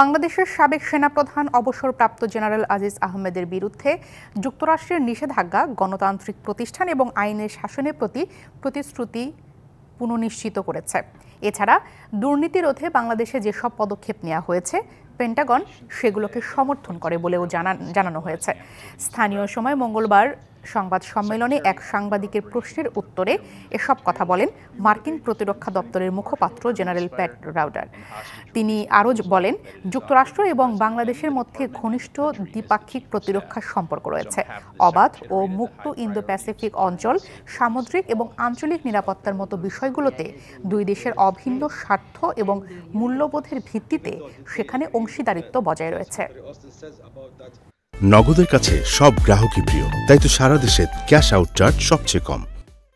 বাংলাদেশের সাবেক সেনাপ্রধান অবসরপ্রাপ্ত জেনারেল আজিজ আহমেদের বিরুদ্ধে যুক্তরাষ্ট্রের নিষেধাজ্ঞা গণতান্ত্রিক প্রতিষ্ঠান এবং আইনের শাসনের প্রতি প্রতিশ্রুতি পুনঃনিশ্চিত করেছে। এছাড়া দুর্নীতি রোধে বাংলাদেশে যেসব পদক্ষেপ নেওয়া হয়েছে, পেন্টাগন সেগুলোকে সমর্থন করে বলেও জানানো হয়েছে। স্থানীয় সময় মঙ্গলবার সংবাদ সম্মেলনে এক সাংবাদিকের প্রশ্নের উত্তরে এসব কথা বলেন মার্কিন প্রতিরক্ষা দপ্তরের মুখপাত্র জেনারেল প্যাট রাউডার। তিনি আরও বলেন, যুক্তরাষ্ট্র এবং বাংলাদেশের মধ্যে ঘনিষ্ঠ দ্বিপাক্ষিক প্রতিরক্ষা সম্পর্ক রয়েছে। অবাধ ও মুক্ত ইন্দো প্যাসিফিক অঞ্চল, সামুদ্রিক এবং আঞ্চলিক নিরাপত্তার মতো বিষয়গুলোতে দুই দেশের অভিন্ন স্বার্থ এবং মূল্যবোধের ভিত্তিতে সেখানে অংশীদারিত্ব বজায় রয়েছে। নগদের কাছে সব গ্রাহকই প্রিয়, তাই তো সারা দেশে ক্যাশ আউট চার্জ সবচেয়ে কম।